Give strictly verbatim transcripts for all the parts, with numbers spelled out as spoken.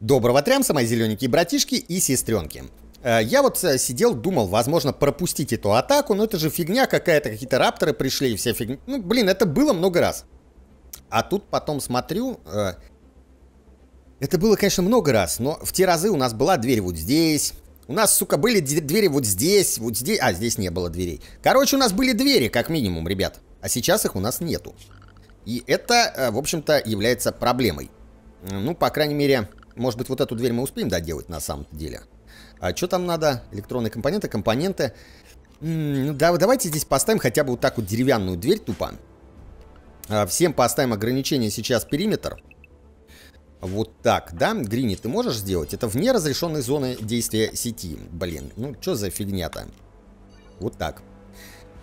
Доброго трямса, мои зелененькие братишки и сестренки. Я вот сидел, думал, возможно, пропустить эту атаку, но это же фигня какая-то, какие-то рапторы пришли и вся фигня. Ну, блин, это было много раз. А тут потом смотрю... Это было, конечно, много раз, но в те разы у нас была дверь вот здесь. У нас, сука, были двери вот здесь, вот здесь. А, здесь не было дверей. Короче, у нас были двери, как минимум, ребят. А сейчас их у нас нету. И это, в общем-то, является проблемой. Ну, по крайней мере, может быть, вот эту дверь мы успеем доделать на самом деле. А что там надо? Электронные компоненты, компоненты. М-м, ну, да, давайте здесь поставим хотя бы вот так вот деревянную дверь тупо. А, всем поставим ограничение сейчас периметр. Вот так, да? Грини, ты можешь сделать? Это вне разрешенной зоны действия сети. Блин, ну что за фигня-то? Вот так.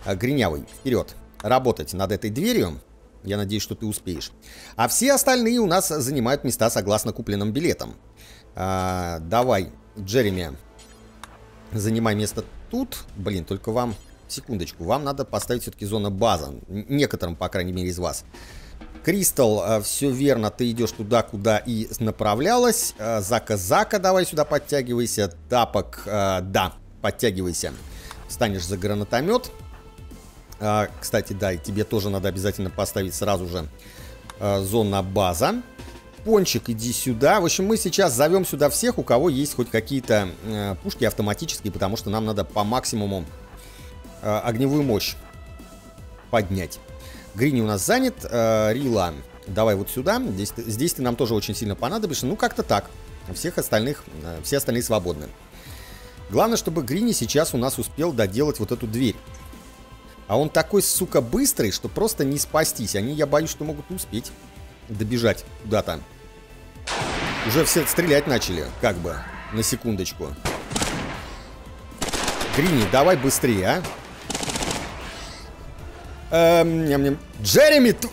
А, Гринявый, вперед. Работать над этой дверью. Я надеюсь, что ты успеешь. А все остальные у нас занимают места согласно купленным билетам. А, давай, Джереми, занимай место тут. Блин, только вам... Секундочку, вам надо поставить все-таки зону база. Некоторым, по крайней мере, из вас. Кристал, все верно, ты идешь туда, куда и направлялась. Зака-зака, давай сюда подтягивайся. Тапок, да, подтягивайся. Встанешь за гранатомет. Кстати, да, и тебе тоже надо обязательно поставить сразу же зона база. Пончик, иди сюда. В общем, мы сейчас зовем сюда всех, у кого есть хоть какие-то пушки автоматические, потому что нам надо по максимуму огневую мощь поднять. Грини у нас занят. Рила, давай вот сюда. Здесь, здесь ты нам тоже очень сильно понадобишься. Ну, как-то так. Всех остальных, все остальные свободны. Главное, чтобы Грини сейчас у нас успел доделать вот эту дверь. А он такой, сука, быстрый, что просто не спастись. Они, я боюсь, что могут успеть добежать куда-то. Уже все стрелять начали, как бы, на секундочку. Грини, давай быстрее, а. Эм, ням -ням. Джереми, ты...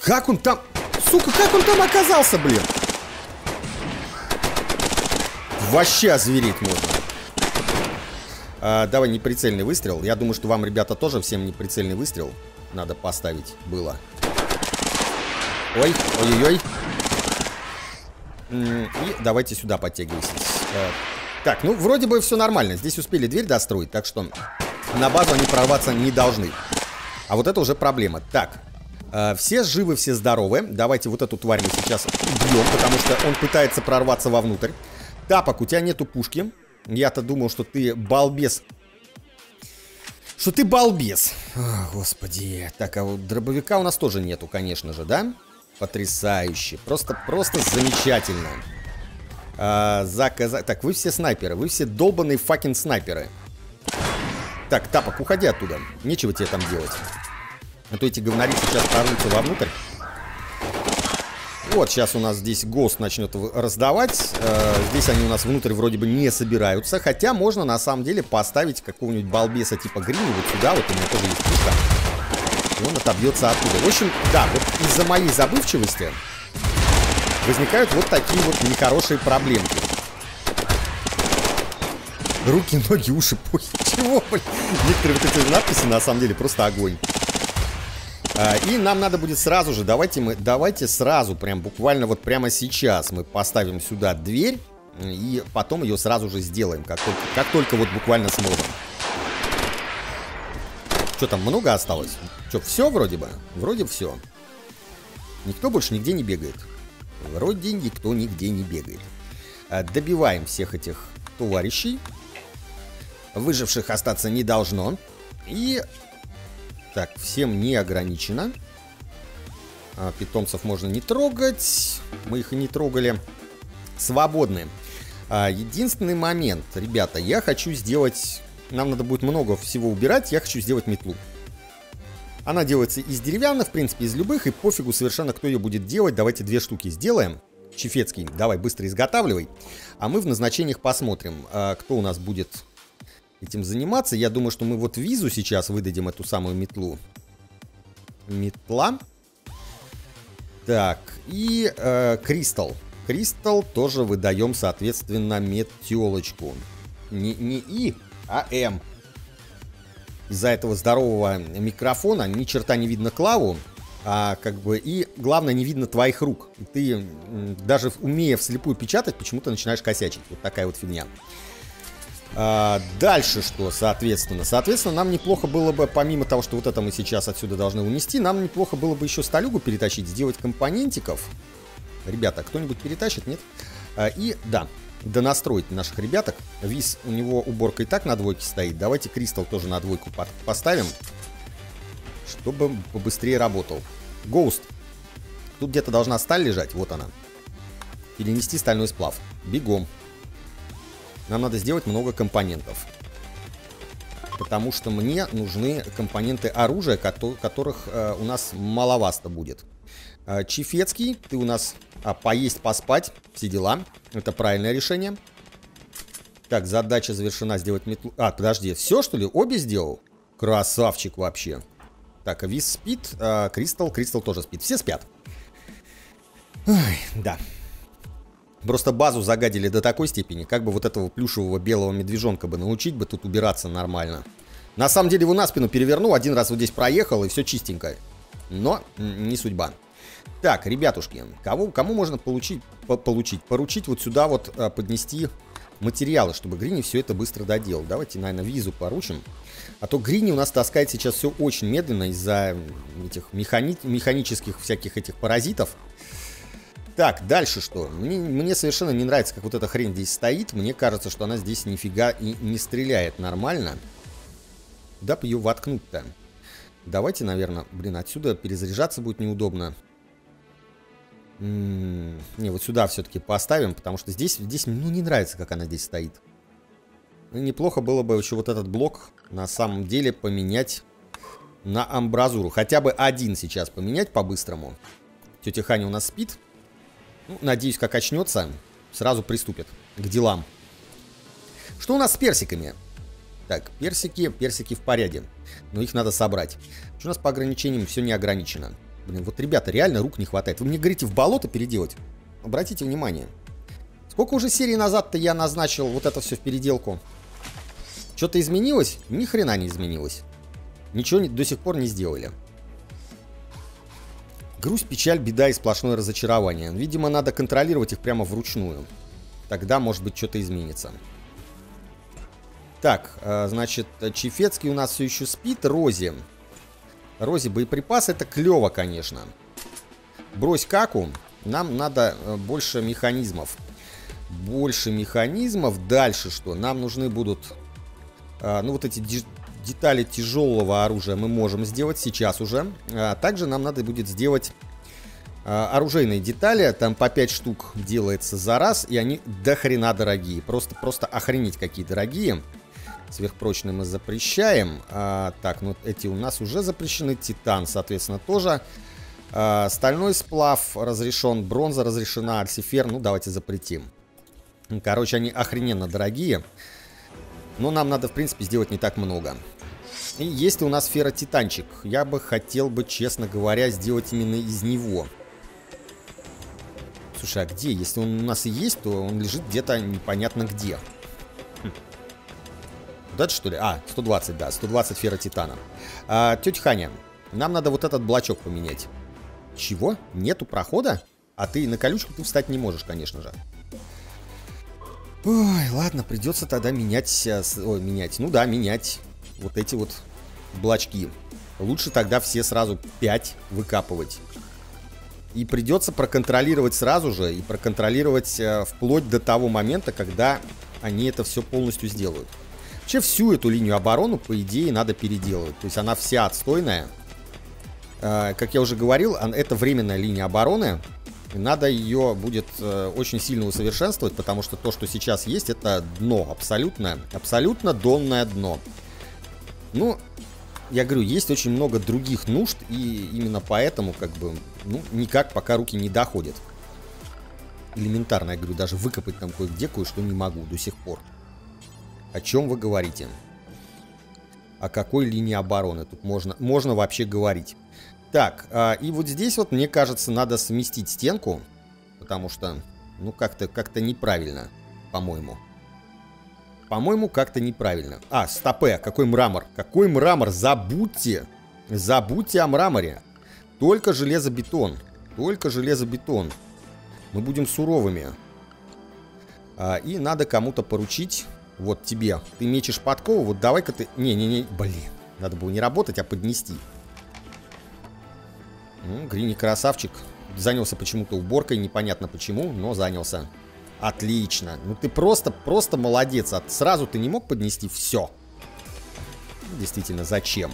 как он там... Сука, как он там оказался, блин? Вообще озвереть можно. А, давай неприцельный выстрел. Я думаю, что вам, ребята, тоже всем неприцельный выстрел надо поставить было. Ой, ой-ой-ой. И давайте сюда подтягивайтесь. Так, ну, вроде бы все нормально. Здесь успели дверь достроить, так что на базу они прорваться не должны. А вот это уже проблема. Так, все живы, все здоровы. Давайте вот эту тварь мы сейчас убьем, потому что он пытается прорваться вовнутрь. Тапок, у тебя нету пушки. Я-то думал, что ты балбес. Что ты балбес. О, господи. Так, а вот дробовика у нас тоже нету, конечно же, да? Потрясающе. Просто, просто замечательно. А, заказа... Так, вы все снайперы. Вы все долбанные факин снайперы. Так, Тапок, уходи оттуда. Нечего тебе там делать. А то эти говнари сейчас прорвутся вовнутрь. Вот, сейчас у нас здесь ГОСТ начнет раздавать. Э, здесь они у нас внутрь вроде бы не собираются. Хотя можно на самом деле поставить какого-нибудь балбеса типа Грини вот сюда. Вот у меня тоже есть пушка. И он отобьется оттуда. В общем, да, вот из-за моей забывчивости возникают вот такие вот нехорошие проблемки. Руки, ноги, уши, похи. Чего, блин? Некоторые вот эти надписи на самом деле просто огонь. И нам надо будет сразу же, давайте мы, давайте сразу, прям буквально вот прямо сейчас мы поставим сюда дверь и потом ее сразу же сделаем, как только, как только вот буквально сможем. Что там, много осталось? Что, все вроде бы? Вроде все. Никто больше нигде не бегает. Вроде никто нигде не бегает. Добиваем всех этих товарищей. Выживших остаться не должно. И... Так, всем не ограничено. А, питомцев можно не трогать. Мы их и не трогали. Свободны. А, единственный момент, ребята, я хочу сделать... Нам надо будет много всего убирать. Я хочу сделать метлу. Она делается из деревянных, в принципе, из любых. И пофигу совершенно, кто ее будет делать. Давайте две штуки сделаем. Чефецкий, давай быстро изготавливай. А мы в назначениях посмотрим, а, кто у нас будет... этим заниматься. Я думаю, что мы вот визу сейчас выдадим, эту самую метлу. Метла. Так, и э, Кристал. Кристал тоже выдаем, соответственно, метелочку. Не, не И, а М. Из-за этого здорового микрофона ни черта не видно клаву. А, как бы, и главное, не видно твоих рук. Ты, даже умея вслепую печатать, почему-то начинаешь косячить. Вот такая вот фигня. А, дальше что, соответственно? Соответственно, нам неплохо было бы, помимо того, что вот это мы сейчас отсюда должны унести, нам неплохо было бы еще столюгу перетащить, сделать компонентиков. Ребята, кто-нибудь перетащит, нет? А, и, да, донастроить наших ребяток. Виз, у него уборка и так на двойке стоит. Давайте Кристалл тоже на двойку под, поставим, чтобы побыстрее работал. Гоуст. Тут где-то должна сталь лежать. Вот она. Перенести стальной сплав. Бегом. Нам надо сделать много компонентов. Потому что мне нужны компоненты оружия, которых э, у нас маловато будет. Э, Чифецкий. Ты у нас а, поесть, поспать. Все дела. Это правильное решение. Так, задача завершена. Сделать метлу... А, подожди. Все, что ли? Обе сделал? Красавчик вообще. Так, Виз спит, а, Кристалл, Кристалл тоже спит. Все спят. Ой, да. Просто базу загадили до такой степени, как бы вот этого плюшевого белого медвежонка бы научить бы тут убираться нормально. На самом деле его на спину перевернул, один раз вот здесь проехал, и все чистенько. Но не судьба. Так, ребятушки, кого, кому можно получить, по получить? Поручить вот сюда вот а, поднести материалы, чтобы Грини все это быстро доделал. Давайте, наверное, Визу поручим. А то Грини у нас таскает сейчас все очень медленно из-за этих механи... механических всяких этих паразитов. Так, дальше что? Мне, мне совершенно не нравится, как вот эта хрень здесь стоит. Мне кажется, что она здесь нифига и не стреляет нормально. Куда бы ее воткнуть-то? Давайте, наверное, блин, отсюда перезаряжаться будет неудобно. М-м-м, не, вот сюда все-таки поставим, потому что здесь, здесь, ну, не нравится, как она здесь стоит. Неплохо было бы еще вот этот блок на самом деле поменять на амбразуру. Хотя бы один сейчас поменять по-быстрому. Тетя Ханя у нас спит. Ну, надеюсь, как очнется, сразу приступит к делам. Что у нас с персиками? Так, персики, персики в порядке. Но их надо собрать. Что у нас по ограничениям? Все не ограничено. Блин, вот, ребята, реально рук не хватает. Вы мне говорите, в болото переделать? Обратите внимание. Сколько уже серий назад-то я назначил вот это все в переделку? Что-то изменилось? Ни хрена не изменилось. Ничего не, до сих пор не сделали. Грусть, печаль, беда и сплошное разочарование. Видимо, надо контролировать их прямо вручную. Тогда, может быть, что-то изменится. Так, значит, Чифецкий у нас все еще спит. Рози. Рози, боеприпасы, это клево, конечно. Брось каку. Нам надо больше механизмов. Больше механизмов. Дальше что? Нам нужны будут... Ну, вот эти... Детали тяжелого оружия мы можем сделать сейчас уже. А также нам надо будет сделать а, оружейные детали. Там по пять штук делается за раз. И они до хрена дорогие. Просто, просто охренеть какие дорогие. Сверхпрочные мы запрещаем. А, так, ну эти у нас уже запрещены. Титан, соответственно, тоже. А, стальной сплав разрешен. Бронза разрешена. Арсифер, ну давайте запретим. Короче, они охрененно дорогие. Но нам надо, в принципе, сделать не так много. И есть ли у нас ферротитанчик? Я бы хотел бы, честно говоря, сделать именно из него. Слушай, а где? Если он у нас и есть, то он лежит где-то непонятно где. Хм. Вот это, что ли? А, сто двадцать, да. сто двадцать ферротитана. А, тетя Ханя, нам надо вот этот блочок поменять. Чего? Нету прохода? А ты на колючку ты встать не можешь, конечно же. Ой, ладно, придется тогда менять, ой, менять, ну да, менять вот эти вот блочки. Лучше тогда все сразу пять выкапывать. И придется проконтролировать сразу же, и проконтролировать э, вплоть до того момента, когда они это все полностью сделают. Вообще всю эту линию обороны, по идее, надо переделывать. То есть она вся отстойная. Э, как я уже говорил, это временная линия обороны. Надо ее будет э, очень сильно усовершенствовать, потому что то, что сейчас есть, это дно абсолютное, абсолютно донное дно. Ну, я говорю, есть очень много других нужд, и именно поэтому, как бы, ну, никак пока руки не доходят. Элементарно, я говорю, даже выкопать там кое-где кое-что не могу до сих пор. О чем вы говорите? О какой линии обороны тут можно, можно вообще говорить? Так, и вот здесь вот, мне кажется, надо сместить стенку, потому что, ну, как-то как-то неправильно, по-моему. По-моему, как-то неправильно. А, стопе, какой мрамор, какой мрамор, забудьте, забудьте о мраморе. Только железобетон. Только железобетон. Мы будем суровыми. А, и надо кому-то поручить. Вот тебе. Ты мечешь подкову. Вот давай-ка ты... Не-не-не. Блин. Надо было не работать, а поднести. Ну, Грини красавчик. Занялся почему-то уборкой. Непонятно почему, но занялся. Отлично. Ну ты просто, просто молодец. А сразу ты не мог поднести все. Действительно, зачем?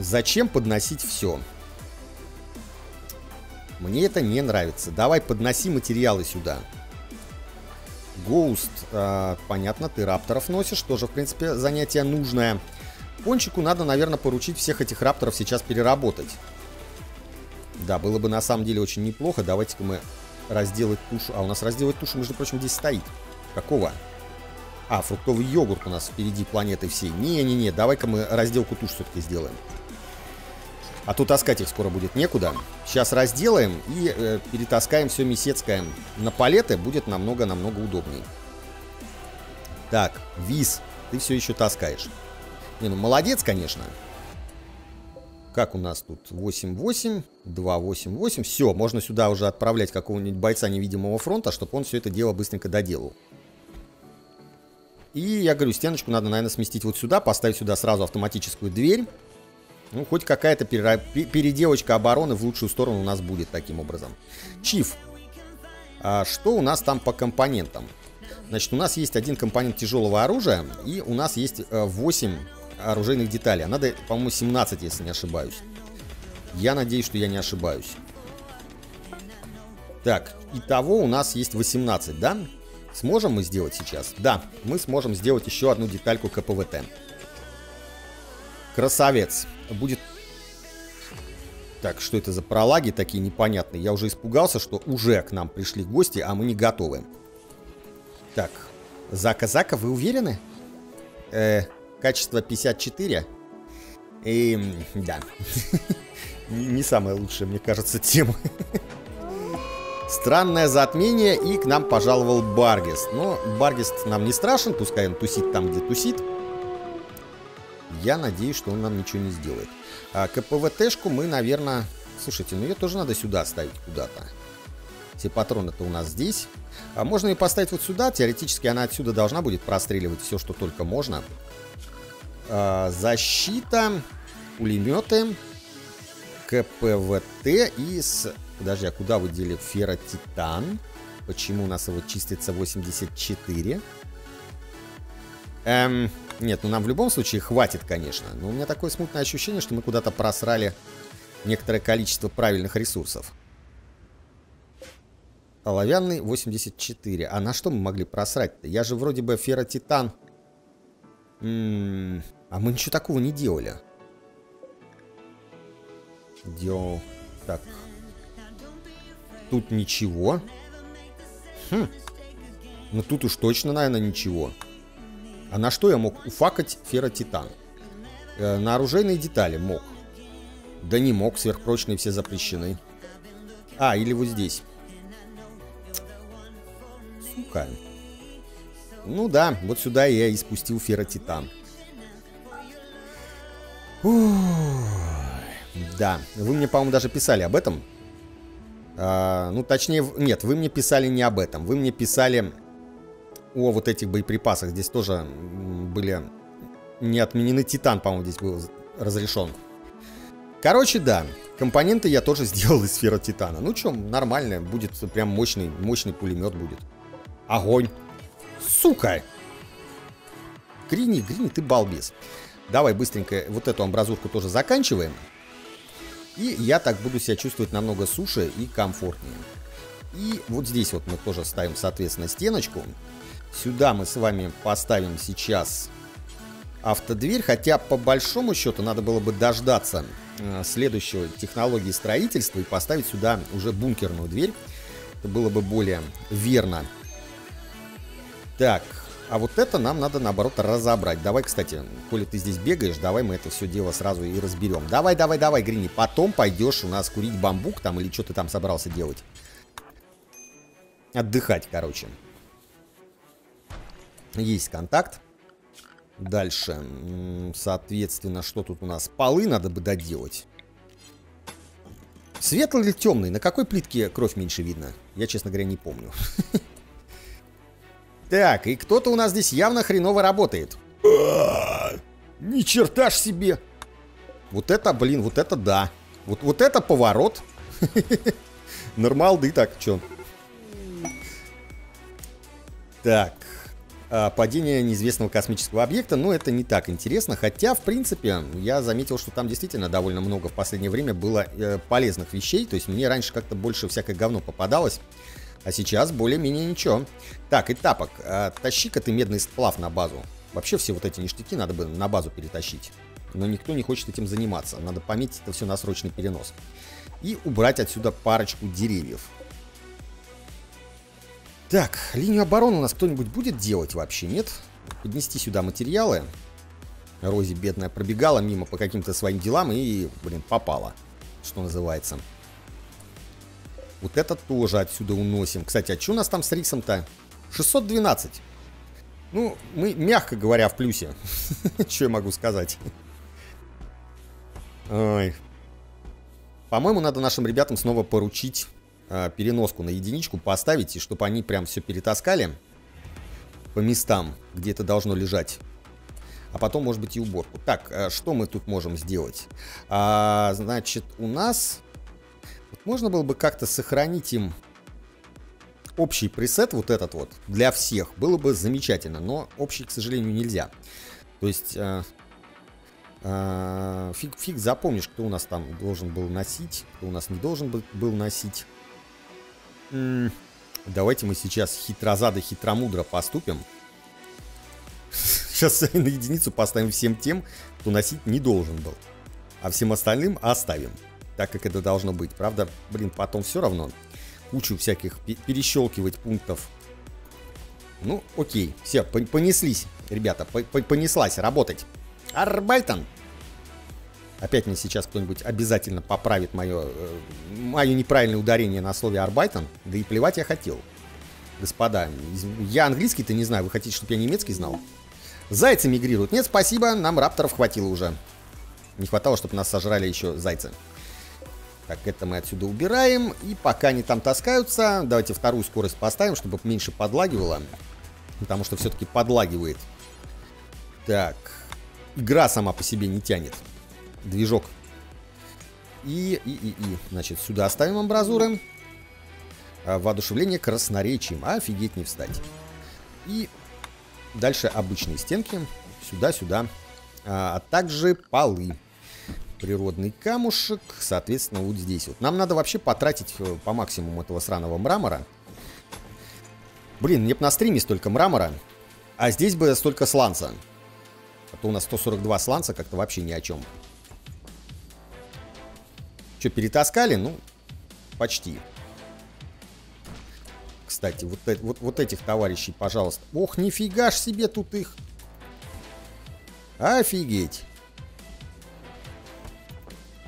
Зачем подносить все? Мне это не нравится. Давай, подноси материалы сюда. Гоуст. Э, понятно, ты рапторов носишь. Тоже, в принципе, занятие нужное. Пончику надо, наверное, поручить всех этих рапторов сейчас переработать. Да, было бы на самом деле очень неплохо. Давайте-ка мы разделать тушу. А у нас разделать тушу, между прочим, здесь стоит. Какого? А, фруктовый йогурт у нас впереди планеты всей. Не-не-не, давай-ка мы разделку туш все-таки сделаем. А то таскать их скоро будет некуда. Сейчас разделаем и э, перетаскаем все месецкое на палеты. Будет намного-намного удобней. Так, Виз, ты все еще таскаешь. Не, ну молодец, конечно. Как у нас тут? восемь восемь, два восемь восемь. Все, можно сюда уже отправлять какого-нибудь бойца невидимого фронта, чтобы он все это дело быстренько доделал. И я говорю, стеночку надо, наверное, сместить вот сюда. Поставить сюда сразу автоматическую дверь. Ну, хоть какая-то переделочка обороны в лучшую сторону у нас будет таким образом. Чиф. А что у нас там по компонентам? Значит, у нас есть один компонент тяжелого оружия. И у нас есть восемь оружейных деталей. А надо, по-моему, семнадцать, если не ошибаюсь. Я надеюсь, что я не ошибаюсь. Так, итого у нас есть восемнадцать, да? Сможем мы сделать сейчас? Да, мы сможем сделать еще одну детальку КПВТ. Красавец. Будет... Так, что это за пролаги такие непонятные? Я уже испугался, что уже к нам пришли гости, а мы не готовы. Так. Зака-зака, вы уверены? Э, качество пятьдесят четыре. И... Да. Не самая лучшая, мне кажется, тема. Странное затмение, и к нам пожаловал Баргест. Но Баргест нам не страшен, пускай он тусит там, где тусит. Я надеюсь, что он нам ничего не сделает. А КПВТ-шку мы, наверное... Слушайте, ну ее тоже надо сюда ставить куда-то. Все патроны-то у нас здесь. А можно ее поставить вот сюда. Теоретически она отсюда должна будет простреливать все, что только можно. А, защита, пулеметы, КПВТ и с... Подожди, а куда вы дели ферротитан? Почему у нас его чистится восемьдесят четыре? Эм, нет, ну нам в любом случае хватит, конечно. Но у меня такое смутное ощущение, что мы куда-то просрали некоторое количество правильных ресурсов. Оловянный восемьдесят четыре. А на что мы могли просрать-то? Я же вроде бы ферротитан... М-м, а мы ничего такого не делали. Делал... Так... Тут ничего. Хм. Ну тут уж точно, наверное, ничего. А на что я мог уфакать ферротитан? Э, на оружейные детали мог. Да не мог, сверхпрочные все запрещены. А, или вот здесь. Сука. Ну да, вот сюда я и спустил ферротитан. Ух. Да, вы мне, по-моему, даже писали об этом. А, ну, точнее, нет, вы мне писали не об этом. Вы мне писали о вот этих боеприпасах. Здесь тоже были не отменены. Титан, по-моему, здесь был разрешен. Короче, да, компоненты я тоже сделал из ферротитана. Ну, что, нормально, будет прям мощный, мощный пулемет будет. Огонь. Сука! Грини, Грини, ты балбес. Давай быстренько вот эту амбразурку тоже заканчиваем. И я так буду себя чувствовать намного суше и комфортнее. И вот здесь вот мы тоже ставим, соответственно, стеночку. Сюда мы с вами поставим сейчас автодверь. Хотя, по большому счету, надо было бы дождаться э, следующего технологии строительства и поставить сюда уже бункерную дверь. Это было бы более верно. Так, а вот это нам надо, наоборот, разобрать. Давай, кстати, коли ты здесь бегаешь, давай мы это все дело сразу и разберем. Давай, давай, давай, Грини, потом пойдешь у нас курить бамбук там или что ты там собрался делать. Отдыхать, короче. Есть контакт. Дальше, соответственно, что тут у нас? Полы надо бы доделать. Светлый или темный? На какой плитке кровь меньше видно? Я, честно говоря, не помню. Так, и кто-то у нас здесь явно хреново работает. Ни черта ж себе! Вот это, блин, вот это да. Вот, вот это поворот. Нормал, да и так, чё. Так. А, падение неизвестного космического объекта, ну это не так интересно. Хотя, в принципе, я заметил, что там действительно довольно много в последнее время было э, полезных вещей. То есть мне раньше как-то больше всякое говно попадалось. А сейчас более-менее ничего. Так, и тапок. А, тащи-ка ты медный сплав на базу. Вообще все вот эти ништяки надо бы на базу перетащить. Но никто не хочет этим заниматься. Надо пометить это все на срочный перенос. И убрать отсюда парочку деревьев. Так, линию обороны у нас кто-нибудь будет делать вообще? Нет? Поднести сюда материалы. Рози, бедная, пробегала мимо по каким-то своим делам и, блин, попала. Что называется. Вот это тоже отсюда уносим. Кстати, а что у нас там с рисом-то? шестьсот двенадцать. Ну, мы, мягко говоря, в плюсе. Что я могу сказать? Ой. По-моему, надо нашим ребятам снова поручить... переноску на единичку поставить, и чтобы они прям все перетаскали по местам, где это должно лежать. А потом, может быть, и уборку. Так, что мы тут можем сделать? А, значит, у нас... Вот можно было бы как-то сохранить им общий пресет, вот этот вот, для всех. Было бы замечательно, но общий, к сожалению, нельзя. То есть... А... А... Фиг, фиг запомнишь, кто у нас там должен был носить, кто у нас не должен был носить. Давайте мы сейчас хитрозадо, хитромудро поступим. Сейчас на единицу поставим всем тем, кто носить не должен был. А всем остальным оставим. Так, как это должно быть. Правда, блин, потом все равно кучу всяких перещелкивать пунктов. Ну, окей. Все, понеслись, ребята. Понеслась работать. Арбайтон! Опять мне сейчас кто-нибудь обязательно поправит мое, э, мое неправильное ударение на слове «арбайтон». Да и плевать я хотел. Господа, я английский-то не знаю. Вы хотите, чтобы я немецкий знал? Зайцы мигрируют. Нет, спасибо, нам рапторов хватило уже. Не хватало, чтобы нас сожрали еще зайцы. Так, это мы отсюда убираем. И пока они там таскаются, давайте вторую скорость поставим, чтобы меньше подлагивало. Потому что все-таки подлагивает. Так, игра сама по себе не тянет. Движок. И, и, и, и. Значит, сюда оставим амбразуры. Воодушевление красноречием. Офигеть, не встать. И дальше обычные стенки. Сюда, сюда. А также полы. Природный камушек. Соответственно, вот здесь вот. Нам надо вообще потратить по максимуму этого сраного мрамора. Блин, мне бы на стриме столько мрамора. А здесь бы столько сланца. А то у нас сто сорок два сланца как-то вообще ни о чем. Что, перетаскали? Ну, почти. Кстати, вот, вот, вот этих товарищей, пожалуйста. Ох, нифига ж себе тут их. Офигеть.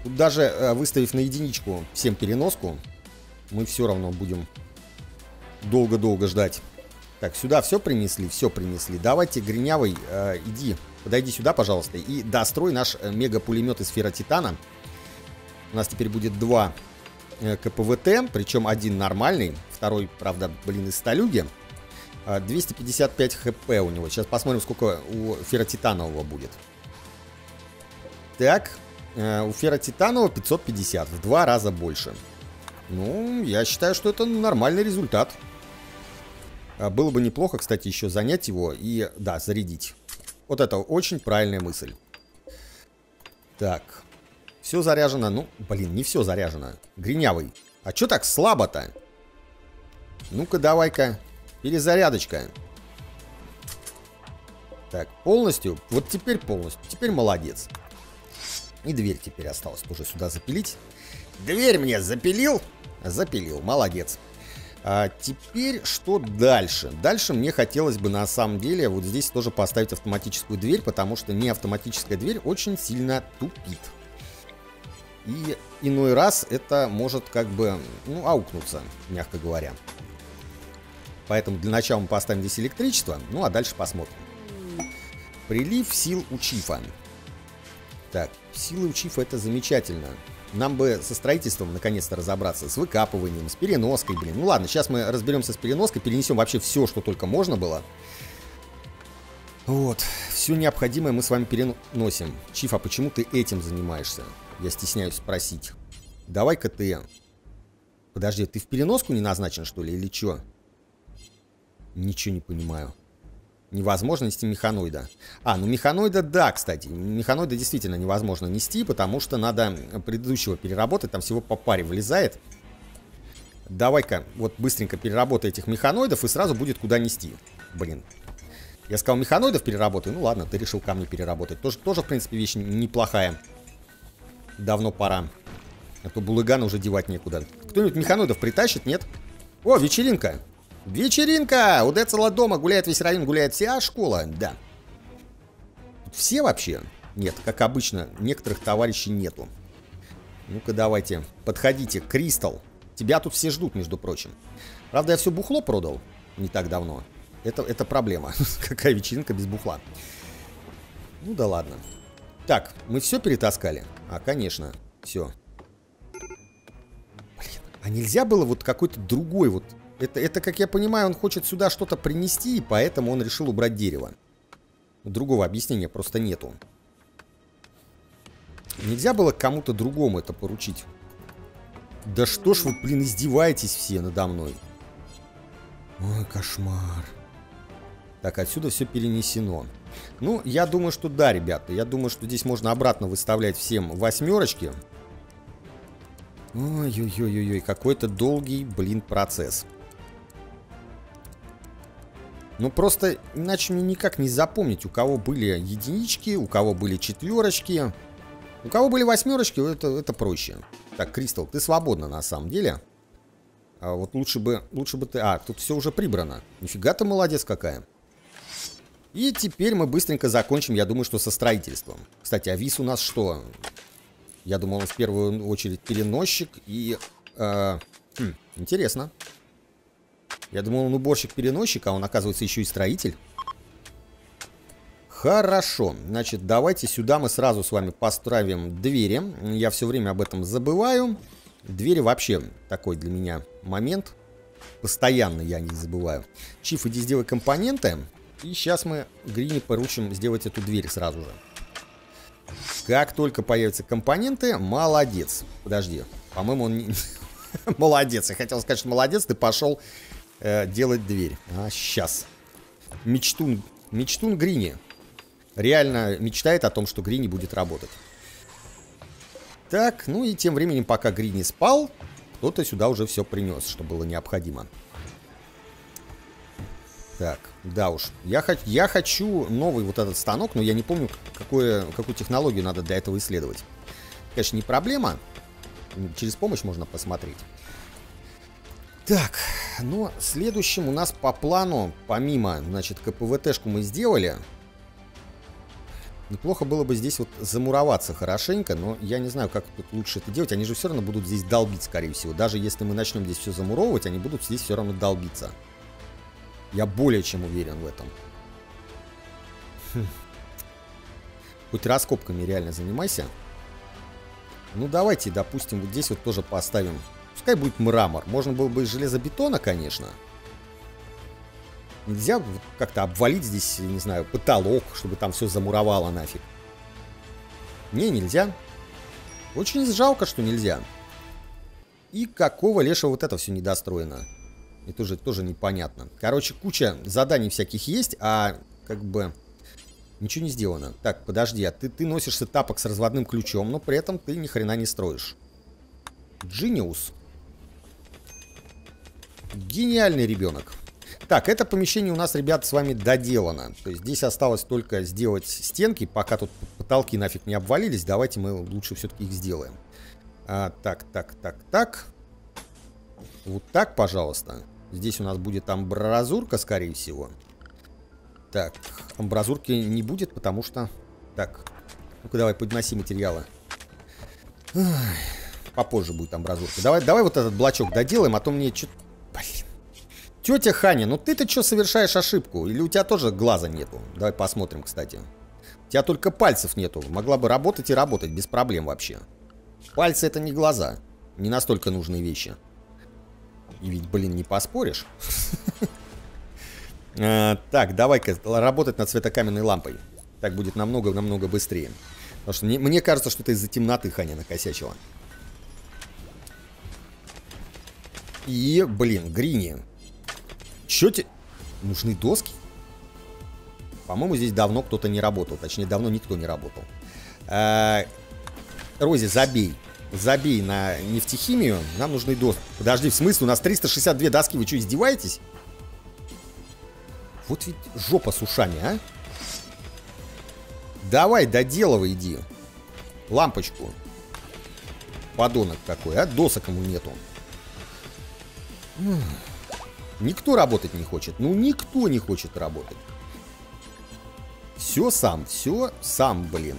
Тут даже выставив на единичку всем переноску, мы все равно будем долго-долго ждать. Так, сюда все принесли, все принесли. Давайте, Гринявый, э, иди, подойди сюда, пожалуйста, и дострой наш мега-пулемет из сферотитана. У нас теперь будет два КПВТ, причем один нормальный, второй, правда, блин, из сталюги. двести пятьдесят пять хп у него. Сейчас посмотрим, сколько у ферротитанового будет. Так, у ферротитанового пятьсот пятьдесят, в два раза больше. Ну, я считаю, что это нормальный результат. Было бы неплохо, кстати, еще занять его и, да, зарядить. Вот это очень правильная мысль. Так... Все заряжено. Ну, блин, не все заряжено. Гринявый. А что так слабо-то? Ну-ка, давай-ка. Перезарядочка. Так, полностью. Вот теперь полностью. Теперь молодец. И дверь теперь осталось тоже сюда запилить. Дверь мне запилил? Запилил. Молодец. А теперь что дальше? Дальше мне хотелось бы на самом деле вот здесь тоже поставить автоматическую дверь, потому что не автоматическая дверь очень сильно тупит. И иной раз это может как бы, ну, аукнуться, мягко говоря. Поэтому для начала мы поставим здесь электричество, ну, а дальше посмотрим. Прилив сил у Чифа. Так, силы у Чифа это замечательно. Нам бы со строительством наконец-то разобраться, с выкапыванием, с переноской, блин. Ну ладно, сейчас мы разберемся с переноской, перенесем вообще все, что только можно было. Вот, все необходимое мы с вами переносим. Чиф, а почему ты этим занимаешься? Я стесняюсь спросить. Давай-ка ты... Подожди, ты в переноску не назначен, что ли, или что? Ничего не понимаю. Невозможно нести механоида. А, ну механоида, да, кстати. Механоида действительно невозможно нести, потому что надо предыдущего переработать. Там всего по паре влезает. Давай-ка вот быстренько переработай этих механоидов, и сразу будет куда нести. Блин. Я сказал, механоидов переработаю. Ну ладно, ты решил ко мне переработать. Тоже, тоже в принципе, вещь неплохая. Давно пора. А то булыгана уже девать некуда. Кто-нибудь механоидов притащит, нет? О, вечеринка! Вечеринка! У Децела дома гуляет весь район, гуляет вся школа, да. Все вообще? Нет, как обычно, некоторых товарищей нету. Ну-ка, давайте, подходите, Кристал. Тебя тут все ждут, между прочим. Правда, я все бухло продал не так давно. Это, это проблема. Какая вечеринка без бухла? Ну да ладно. Так, мы все перетаскали? А, конечно, все. Блин, а нельзя было вот какой-то другой вот... Это, это, как я понимаю, он хочет сюда что-то принести, и поэтому он решил убрать дерево. Другого объяснения просто нету. Нельзя было кому-то другому это поручить. Да что ж вы, блин, издеваетесь все надо мной. Ой, кошмар. Так, отсюда все перенесено. Ну, я думаю, что да, ребята. Я думаю, что здесь можно обратно выставлять всем восьмерочки. Ой-ой-ой-ой, какой-то долгий, блин, процесс. Ну просто иначе мне никак не запомнить, у кого были единички, у кого были четверочки. У кого были восьмерочки, это, это проще. Так, Кристал, ты свободна на самом деле. А вот лучше бы, лучше бы ты... А, тут все уже прибрано. Нифига ты молодец какая. И теперь мы быстренько закончим, я думаю, что со строительством. Кстати, а вис у нас что? Я думал, он в первую очередь переносчик и... Э, хм, интересно. Я думал, он уборщик-переносчик, а он, оказывается, еще и строитель. Хорошо. Значит, давайте сюда мы сразу с вами поставим двери. Я все время об этом забываю. Двери вообще такой для меня момент. Постоянно я не забываю. Чиф, иди сделай компоненты. И сейчас мы Грине поручим сделать эту дверь сразу же. Как только появятся компоненты, молодец. Подожди, по-моему, он не... Молодец, я хотел сказать, что молодец, ты пошел э, делать дверь. А, сейчас. Мечтун, мечтун Грини. Реально мечтает о том, что Грини будет работать. Так, ну и тем временем, пока Грини спал, кто-то сюда уже все принес, что было необходимо. Так, да уж, я, я хочу новый вот этот станок, но я не помню, какое, какую технологию надо для этого исследовать. Конечно, не проблема, через помощь можно посмотреть. Так, но следующим у нас по плану, помимо, значит, КПВТ-шку мы сделали. Неплохо было бы здесь вот замуроваться хорошенько, но я не знаю, как тут лучше это делать. Они же все равно будут здесь долбить, скорее всего. Даже если мы начнем здесь все замуровывать, они будут здесь все равно долбиться. Я более чем уверен в этом. Хм. Хоть раскопками реально занимайся. Ну давайте, допустим, вот здесь вот тоже поставим. Пускай будет мрамор. Можно было бы из железобетона, конечно. Нельзя как-то обвалить здесь, не знаю, потолок, чтобы там все замуровало нафиг. Не, нельзя. Очень жалко, что нельзя. И какого лешего вот это все недостроено? Это тоже, тоже непонятно. Короче, куча заданий всяких есть, а как бы ничего не сделано. Так, подожди, а ты, ты носишься тапок с разводным ключом, но при этом ты ни хрена не строишь. Genius. Гениальный ребенок. Так, это помещение у нас, ребят, с вами доделано. То есть здесь осталось только сделать стенки, пока тут потолки нафиг не обвалились. Давайте мы лучше все-таки их сделаем. А, так, так, так, так. Вот так, пожалуйста. Здесь у нас будет амбразурка, скорее всего. Так, амбразурки не будет, потому что... Так, ну-ка давай, подноси материалы. Ой, попозже будет амбразурка. Давай, давай вот этот блочок доделаем, а то мне что-то... Блин. Тетя Ханя, ну ты-то что совершаешь ошибку? Или у тебя тоже глаза нету? Давай посмотрим, кстати. У тебя только пальцев нету. Могла бы работать и работать без проблем вообще. Пальцы — это не глаза. Не настолько нужные вещи. И ведь, блин, не поспоришь. Так, давай-ка работать над светокаменной лампой. Так будет намного-намного быстрее. Потому что мне кажется, что это из-за темноты Ханя накосячила. И, блин, Грини. Чё тебе? Нужны доски? По-моему, здесь давно кто-то не работал. Точнее, давно никто не работал. Рози, забей. Забей на нефтехимию. Нам нужны доски. Подожди, в смысле? У нас триста шестьдесят две доски. Вы что, издеваетесь? Вот ведь жопа с ушами, а? Давай, доделывай, иди. Лампочку. Подонок какой, а? Досок ему нету. Никто работать не хочет. Ну, никто не хочет работать. Все сам, все сам, блин.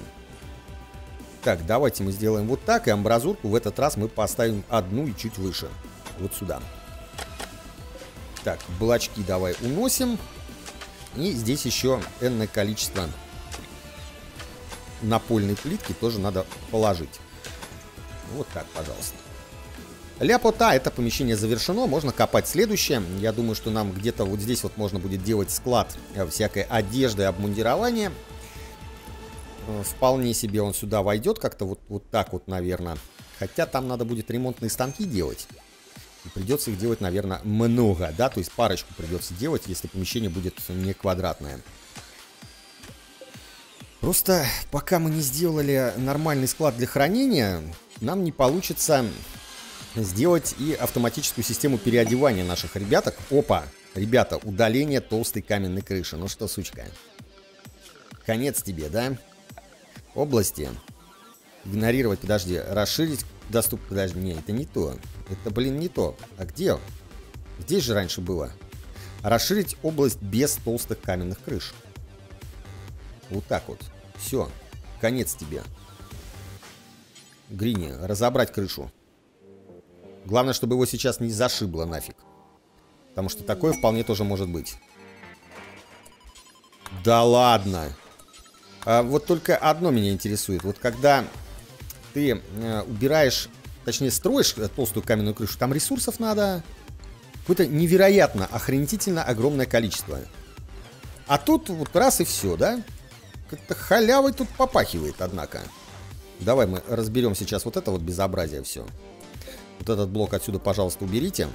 Так, давайте мы сделаем вот так. И амбразурку в этот раз мы поставим одну и чуть выше. Вот сюда. Так, блочки давай уносим. И здесь еще энное количество напольной плитки тоже надо положить. Вот так, пожалуйста. Ляпота, это помещение завершено, можно копать следующее. Я думаю, что нам где-то вот здесь вот можно будет делать склад всякой одежды, обмундирования. Вполне себе он сюда войдет, как-то вот, вот так вот, наверное. Хотя там надо будет ремонтные станки делать. И придется их делать, наверное, много, да? То есть парочку придется делать, если помещение будет не квадратное. Просто пока мы не сделали нормальный склад для хранения, нам не получится... сделать и автоматическую систему переодевания наших ребяток. Опа, ребята, удаление толстой каменной крыши. Ну что, сучка? Конец тебе, да? Области. Игнорировать, подожди. Расширить доступ, подожди. Не, это не то. Это, блин, не то. А где? Здесь же раньше было. Расширить область без толстых каменных крыш. Вот так вот. Все. Конец тебе. Грини, разобрать крышу. Главное, чтобы его сейчас не зашибло нафиг. Потому что такое вполне тоже может быть. Да ладно. А вот только одно меня интересует. Вот когда ты э, убираешь, точнее строишь толстую каменную крышу, там ресурсов надо какое-то невероятно, охренительно огромное количество. А тут вот раз и все, да? Как-то халявой тут попахивает, однако. Давай мы разберем сейчас вот это вот безобразие все. Вот этот блок отсюда, пожалуйста, уберите.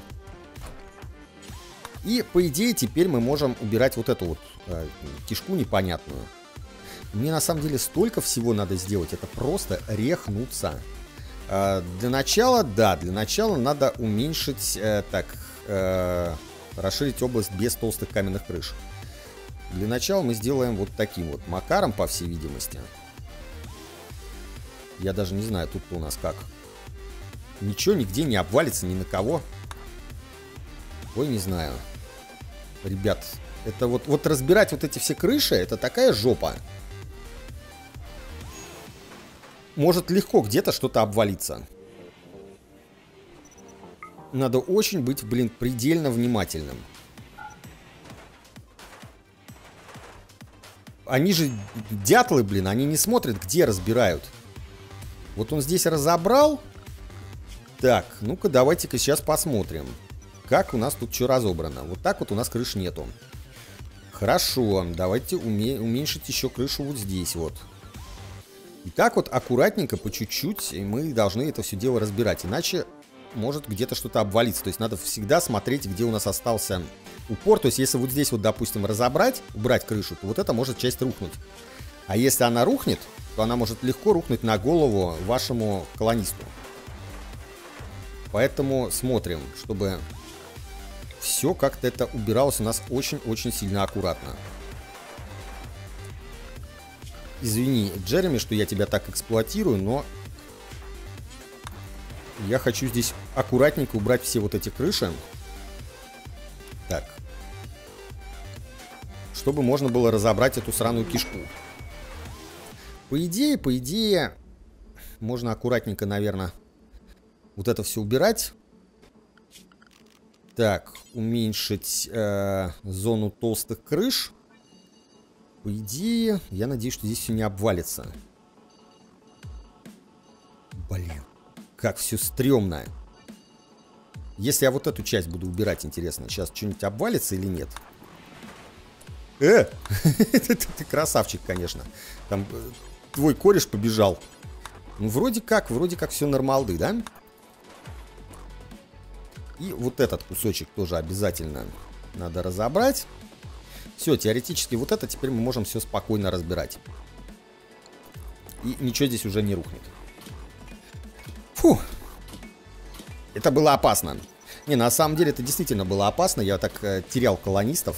И, по идее, теперь мы можем убирать вот эту вот э, кишку непонятную. Мне, на самом деле, столько всего надо сделать. Это просто рехнуться. Э, для начала, да, для начала надо уменьшить, э, так, э, расширить область без толстых каменных крыш. Для начала мы сделаем вот таким вот макаром, по всей видимости. Я даже не знаю, тут у нас как... Ничего нигде не обвалится, ни на кого. Ой, не знаю. Ребят, это вот, вот разбирать вот эти все крыши, это такая жопа. Может легко где-то что-то обвалиться. Надо очень быть, блин, предельно внимательным. Они же дятлы, блин, они не смотрят, где разбирают. Вот он здесь разобрал... Так, ну-ка давайте-ка сейчас посмотрим, как у нас тут что разобрано. Вот так вот у нас крыш нету. Хорошо, давайте уме- уменьшить еще крышу вот здесь вот. И так вот аккуратненько, по чуть-чуть мы должны это все дело разбирать. Иначе может где-то что-то обвалиться. То есть надо всегда смотреть, где у нас остался упор. То есть если вот здесь вот, допустим, разобрать, убрать крышу, то вот это может часть рухнуть. А если она рухнет, то она может легко рухнуть на голову вашему колонисту. Поэтому смотрим, чтобы все как-то это убиралось у нас очень-очень сильно аккуратно. Извини, Джереми, что я тебя так эксплуатирую, но я хочу здесь аккуратненько убрать все вот эти крыши. Так. Чтобы можно было разобрать эту сраную кишку. По идее, по идее, можно аккуратненько, наверное... Вот это все убирать. Так, уменьшить э, зону толстых крыш. По идее, я надеюсь, что здесь все не обвалится. Блин. как все стрёмно. Если я вот эту часть буду убирать, интересно, сейчас что-нибудь обвалится или нет? Э! Ты красавчик, конечно. Там твой кореш побежал. Ну, вроде как, вроде как все нормалды, да? И вот этот кусочек тоже обязательно надо разобрать. Все, теоретически вот это теперь мы можем все спокойно разбирать. И ничего здесь уже не рухнет. Фу! Это было опасно. Не, на самом деле это действительно было опасно. Я так э, терял колонистов.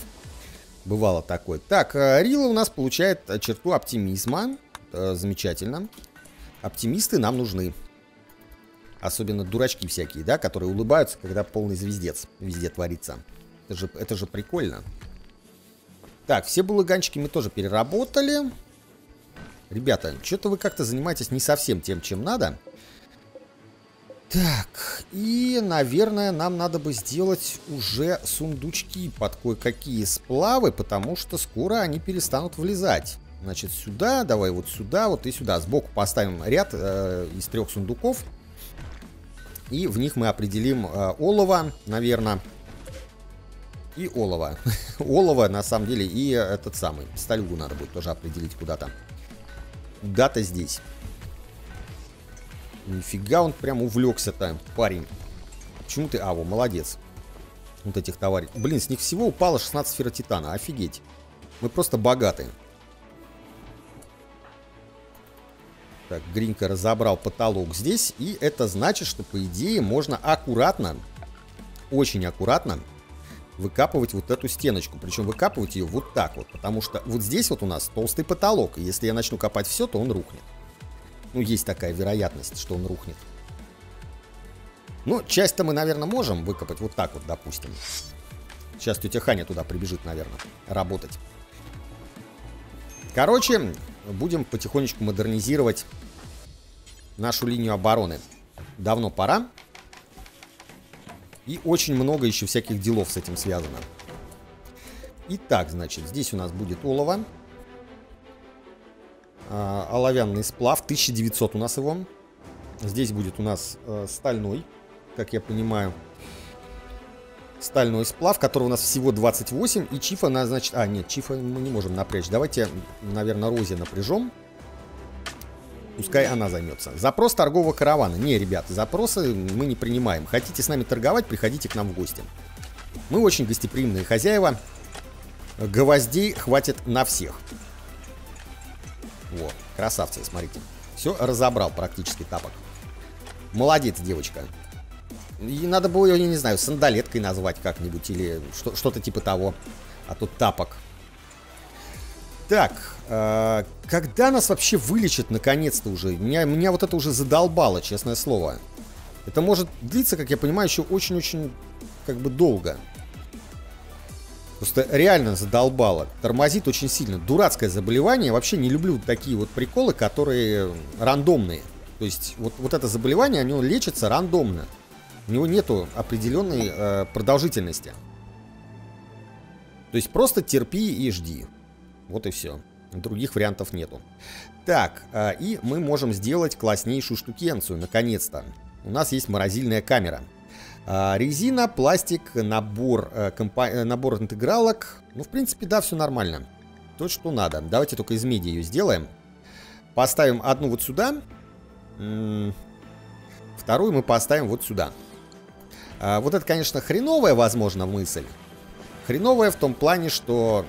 Бывало такое. Так, э, Рила у нас получает черту оптимизма. Э, замечательно. Оптимисты нам нужны. Особенно дурачки всякие, да, которые улыбаются, когда полный звездец везде творится. Это же, это же прикольно. Так, все булыганчики мы тоже переработали. Ребята, что-то вы как-то занимаетесь не совсем тем, чем надо. Так, и, наверное, нам надо бы сделать уже сундучки под кое-какие сплавы, потому что скоро они перестанут влезать. Значит, сюда, давай вот сюда, вот и сюда. Сбоку поставим ряд э, из трех сундуков. И в них мы определим э, олово, наверное. И олово. Олово, на самом деле, и этот самый. Сталюгу надо будет тоже определить куда-то. Куда-то здесь. Нифига он прям увлекся-то, парень. Почему ты... А, во, молодец. Вот этих товарищей. Блин, с них всего упало шестнадцать ферротитана. Офигеть. Мы просто богатые. Так, Гринька разобрал потолок здесь. И это значит, что, по идее, можно аккуратно, очень аккуратно выкапывать вот эту стеночку. Причем выкапывать ее вот так вот. Потому что вот здесь вот у нас толстый потолок. И если я начну копать все, то он рухнет. Ну, есть такая вероятность, что он рухнет. Ну, часть-то мы, наверное, можем выкопать вот так вот, допустим. Сейчас тетя Ханя туда прибежит, наверное, работать. Короче, будем потихонечку модернизировать нашу линию обороны. Давно пора. И очень много еще всяких делов с этим связано. Итак, значит, здесь у нас будет олово. Оловянный сплав, тысяча девятьсот у нас его. Здесь будет у нас э, стальной, как я понимаю. Стальной сплав, которого у нас всего двадцать восемь. И чифа, на, значит... А, нет, чифа мы не можем напрячь. Давайте, наверное, Розе напряжем. Пускай она займется. Запрос торгового каравана. Не, ребят, запросы мы не принимаем. Хотите с нами торговать, приходите к нам в гости. Мы очень гостеприимные хозяева. Гвоздей хватит на всех. Вот, красавцы, смотрите. Все, разобрал практически тапок. Молодец, девочка. И надо было ее, я не знаю, сандалеткой назвать как-нибудь. Или что-то типа того. А тут тапок. Так, э когда нас вообще вылечат наконец-то уже? Меня, меня вот это уже задолбало, честное слово. Это может длиться, как я понимаю, еще очень-очень как бы долго. Просто реально задолбало. Тормозит очень сильно. Дурацкое заболевание. Вообще не люблю такие вот приколы, которые рандомные. То есть вот, вот это заболевание, оно лечится рандомно. У него нету определенной э, продолжительности. То есть просто терпи и жди. Вот и все. Других вариантов нету. Так, э, и мы можем сделать класснейшую штукенцию. Наконец-то. У нас есть морозильная камера. Резина, пластик, набор, компо... набор интегралок. Ну, в принципе, да, все нормально. То, что надо. Давайте только из меди ее сделаем. Поставим одну вот сюда. Вторую мы поставим вот сюда. Вот это, конечно, хреновая, возможно, мысль. Хреновая в том плане, что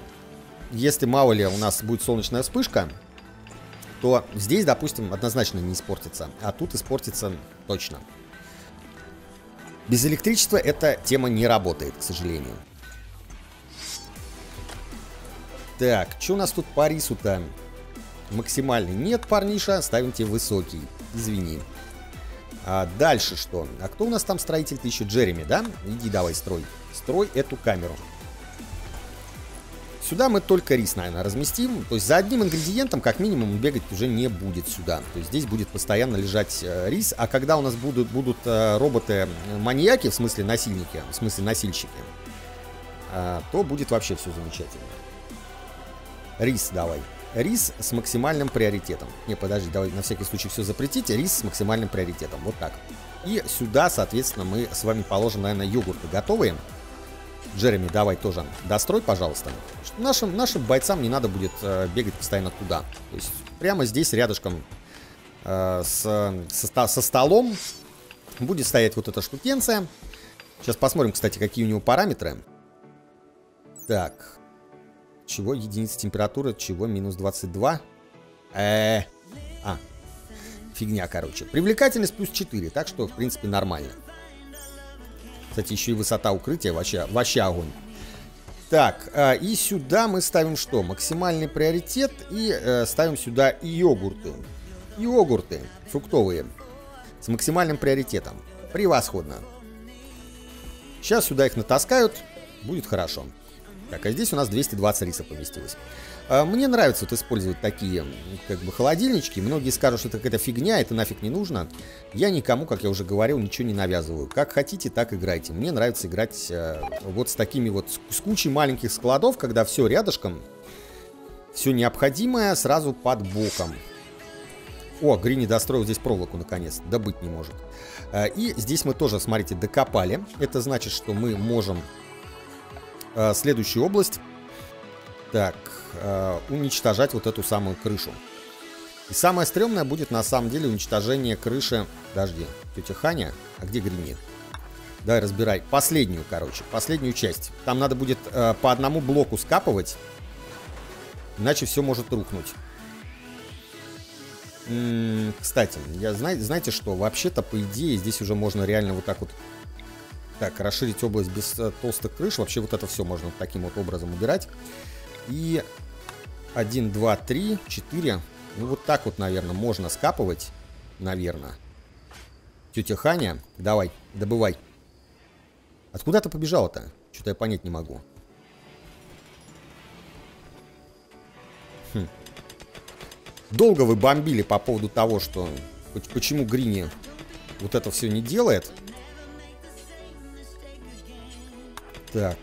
если, мало ли, у нас будет солнечная вспышка, то здесь, допустим, однозначно не испортится. А тут испортится точно. Без электричества эта тема не работает, к сожалению. Так, что у нас тут по рису-то? Максимальный. Нет, парниша, ставим тебе высокий. Извини. А дальше что? А кто у нас там строитель-то еще? Джереми, да? Иди давай, строй. Строй эту камеру. Сюда мы только рис, наверное, разместим. То есть за одним ингредиентом, как минимум, бегать уже не будет сюда. То есть здесь будет постоянно лежать э, рис. А когда у нас будут, будут э, роботы-маньяки, в смысле насильники, в смысле носильщики, э, то будет вообще все замечательно. Рис давай. Рис с максимальным приоритетом. Не, подожди, давай на всякий случай все запретите. Рис с максимальным приоритетом. Вот так. И сюда, соответственно, мы с вами положим, наверное, йогурты готовые. Джереми, давай тоже дострой, пожалуйста. Нашим, нашим бойцам не надо будет э, бегать постоянно туда. То есть прямо здесь рядышком э, с, со, со столом будет стоять вот эта штукенция. Сейчас посмотрим, кстати, какие у него параметры. Так. Чего единица температуры, чего минус двадцать два. Э-э-э. А, фигня, короче. Привлекательность плюс четыре, так что, в принципе, нормально. Кстати, еще и высота укрытия, вообще, вообще огонь. Так, э, и сюда мы ставим что? Максимальный приоритет. И э, ставим сюда йогурты. Йогурты фруктовые. С максимальным приоритетом. Превосходно. Сейчас сюда их натаскают. Будет хорошо. Так, а здесь у нас двести двадцать риса поместилось. Мне нравится вот использовать такие, как бы, холодильнички. Многие скажут, что это какая-то фигня, это нафиг не нужно. Я никому, как я уже говорил, ничего не навязываю. Как хотите, так играйте. Мне нравится играть э, вот с такими вот, с кучей маленьких складов, когда все рядышком, все необходимое сразу под боком. О, Грини достроил здесь проволоку, наконец. Да быть не может. И здесь мы тоже, смотрите, докопали. Это значит, что мы можем... Следующую область. Так, э, уничтожать вот эту самую крышу. И самое стрёмное будет на самом деле уничтожение крыши. Подожди, тетя Ханя, а где Грини? Давай разбирай. Последнюю, короче, последнюю часть. Там надо будет э, по одному блоку скапывать. Иначе все может рухнуть. М-м, кстати, я, знаете, знаете что? Вообще-то, по идее, здесь уже можно реально вот так вот. Так, расширить область без э, толстых крыш. Вообще вот это все можно вот таким вот образом убирать. И один, два, три, четыре. Ну вот так вот, наверное, можно скапывать. Наверное. Тетя Ханя, давай, добывай. Откуда ты побежала-то? Что-то я понять не могу. Хм. Долго вы бомбили по поводу того, что... Почему Грини вот это все не делает? Так,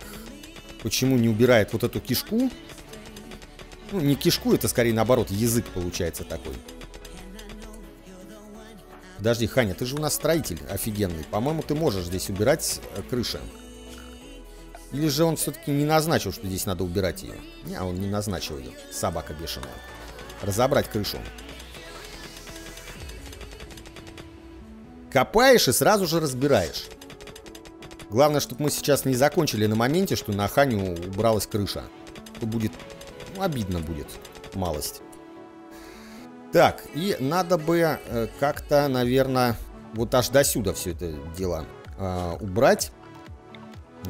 почему не убирает вот эту кишку? Ну, не кишку, это скорее наоборот, язык получается такой. Подожди, Ханя, ты же у нас строитель офигенный. По-моему, ты можешь здесь убирать крыши. Или же он все-таки не назначил, что здесь надо убирать ее? Не, он не назначил ее. Собака бешеная. Разобрать крышу. Копаешь и сразу же разбираешь. Главное, чтобы мы сейчас не закончили на моменте, что на Ханю убралась крыша. То будет... Ну, обидно будет. Малость. Так, и надо бы э, как-то, наверное, вот аж до сюда все это дело э, убрать.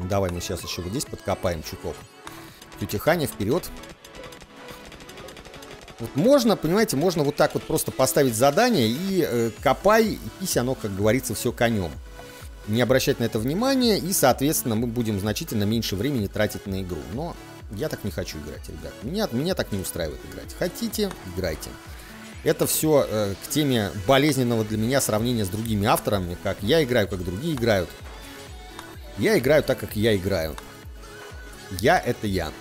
Давай мы сейчас еще вот здесь подкопаем чуток. Тетя Ханя, вперед. Вот можно, понимаете, можно вот так вот просто поставить задание и э, копай, и пись оно, как говорится, все конем. Не обращать на это внимания, и, соответственно, мы будем значительно меньше времени тратить на игру. Но я так не хочу играть, ребят. Меня, меня так не устраивает играть. Хотите, играйте. Это все э, к теме болезненного для меня сравнения с другими авторами. Как я играю, как другие играют. Я играю так, как я играю. Я — это я.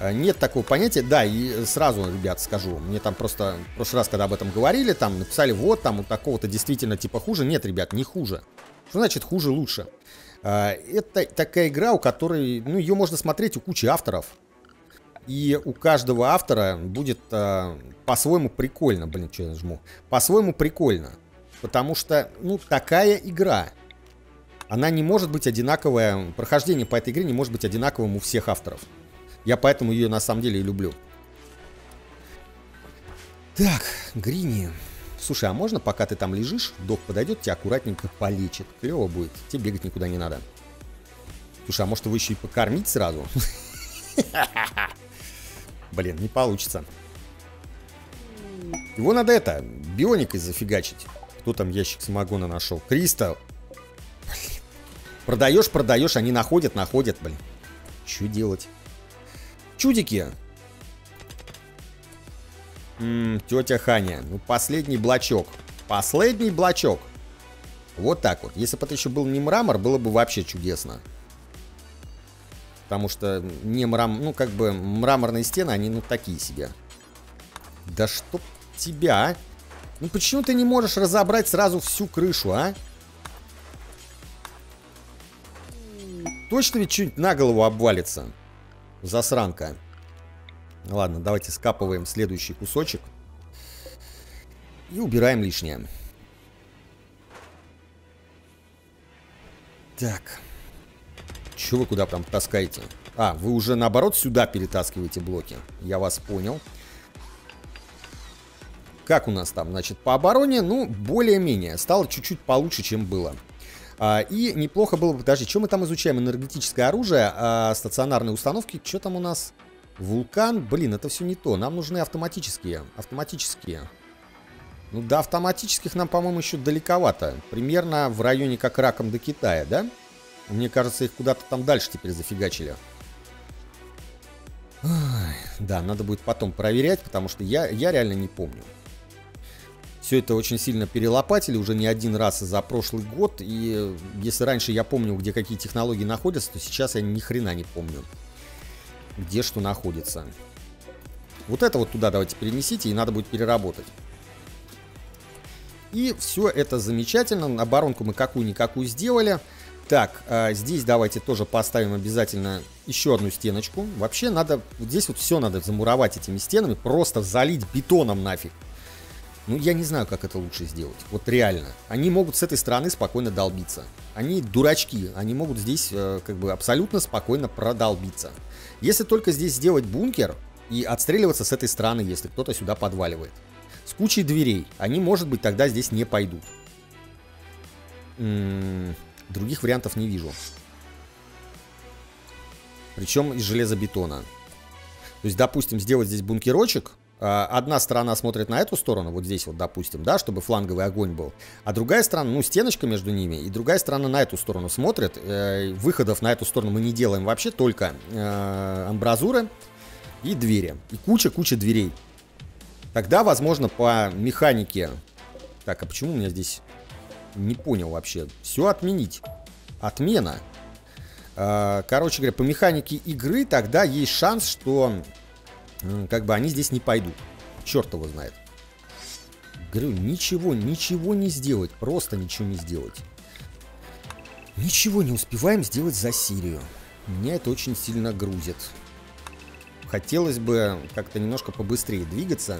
Нет такого понятия. Да, и сразу, ребят, скажу. Мне там просто в прошлый раз, когда об этом говорили, там написали, вот, там у такого-то действительно типа хуже. Нет, ребят, не хуже. Что значит хуже лучше? Это такая игра, у которой, ну, ее можно смотреть у кучи авторов. И у каждого автора будет э, по-своему прикольно. Блин, что я нажму? По-своему прикольно. Потому что, ну, такая игра. Она не может быть одинаковая. Прохождение по этой игре не может быть одинаковым у всех авторов. Я поэтому ее на самом деле и люблю. Так, Грини. Слушай, а можно, пока ты там лежишь, док подойдет, тебя аккуратненько полечит. Клево будет. Тебе бегать никуда не надо. Слушай, а может его еще и покормить сразу? Блин, не получится. Его надо это, бионикой зафигачить. Кто там ящик самогона нашел? Кристо. Блин. Продаешь, продаешь, они находят, находят, блин. Что делать? Чудики. М-м, тетя Ханя, ну последний блочок. Последний блочок. Вот так вот. Если бы это еще был не мрамор, было бы вообще чудесно. Потому что не мрам... Ну, как бы мраморные стены, они ну такие себе. Да чтоб тебя, а? Ну почему ты не можешь разобрать сразу всю крышу, а? Точно ведь что-нибудь на голову обвалится. Засранка. Ладно, давайте скапываем следующий кусочек. И убираем лишнее. Так. Чего вы куда прям таскаете? А, вы уже наоборот сюда перетаскиваете блоки. Я вас понял. Как у нас там, значит, по обороне? Ну, более-менее. Стало чуть-чуть получше, чем было. А, и неплохо было бы... Подожди, что мы там изучаем? Энергетическое оружие, а, стационарные установки. Что там у нас? Вулкан. Блин, это все не то. Нам нужны автоматические. Автоматические. Ну, до автоматических нам, по-моему, еще далековато. Примерно в районе как раком до Китая, да? Мне кажется, их куда-то там дальше теперь зафигачили. Ой, да, надо будет потом проверять, потому что я, я реально не помню. Все это очень сильно перелопатили уже не один раз за прошлый год. И если раньше я помню, где какие технологии находятся, то сейчас я ни хрена не помню, где что находится. Вот это вот туда давайте перенесите, и надо будет переработать. И все это замечательно. Оборонку мы какую-никакую сделали. Так, а здесь давайте тоже поставим обязательно еще одну стеночку. Вообще надо, здесь вот все надо замуровать этими стенами, просто залить бетоном нафиг. Ну, я не знаю, как это лучше сделать. Вот реально. Они могут с этой стороны спокойно долбиться. Они дурачки. Они могут здесь э, как бы абсолютно спокойно продолбиться. Если только здесь сделать бункер и отстреливаться с этой стороны, если кто-то сюда подваливает. С кучей дверей. Они, может быть, тогда здесь не пойдут. М-м, других вариантов не вижу. Причем из железобетона. То есть, допустим, сделать здесь бункерочек. Одна сторона смотрит на эту сторону, вот здесь вот, допустим, да, чтобы фланговый огонь был. А другая сторона, ну, стеночка между ними, и другая сторона на эту сторону смотрит. Выходов на эту сторону мы не делаем вообще, только амбразуры и двери. И куча-куча дверей. Тогда, возможно, по механике... Так, а почему у меня здесь... Не понял вообще. Все отменить. Отмена. Короче говоря, по механике игры тогда есть шанс, что... Как бы они здесь не пойдут. Черт его знает. Говорю, ничего, ничего не сделать. Просто ничего не сделать. Ничего не успеваем сделать за Сирию. Меня это очень сильно грузит. Хотелось бы как-то немножко побыстрее двигаться.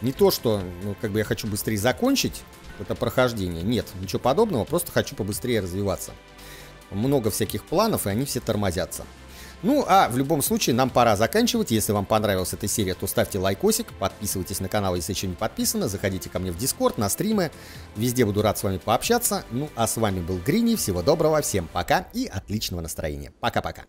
Не то, что ну, как бы я хочу быстрее закончить это прохождение. Нет, ничего подобного. Просто хочу побыстрее развиваться. Много всяких планов, и они все тормозятся. Ну, а в любом случае нам пора заканчивать. Если вам понравилась эта серия, то ставьте лайкосик, подписывайтесь на канал, если еще не подписаны, заходите ко мне в Дискорд, на стримы, везде буду рад с вами пообщаться. Ну, а с вами был Грини, всего доброго, всем пока и отличного настроения. Пока-пока.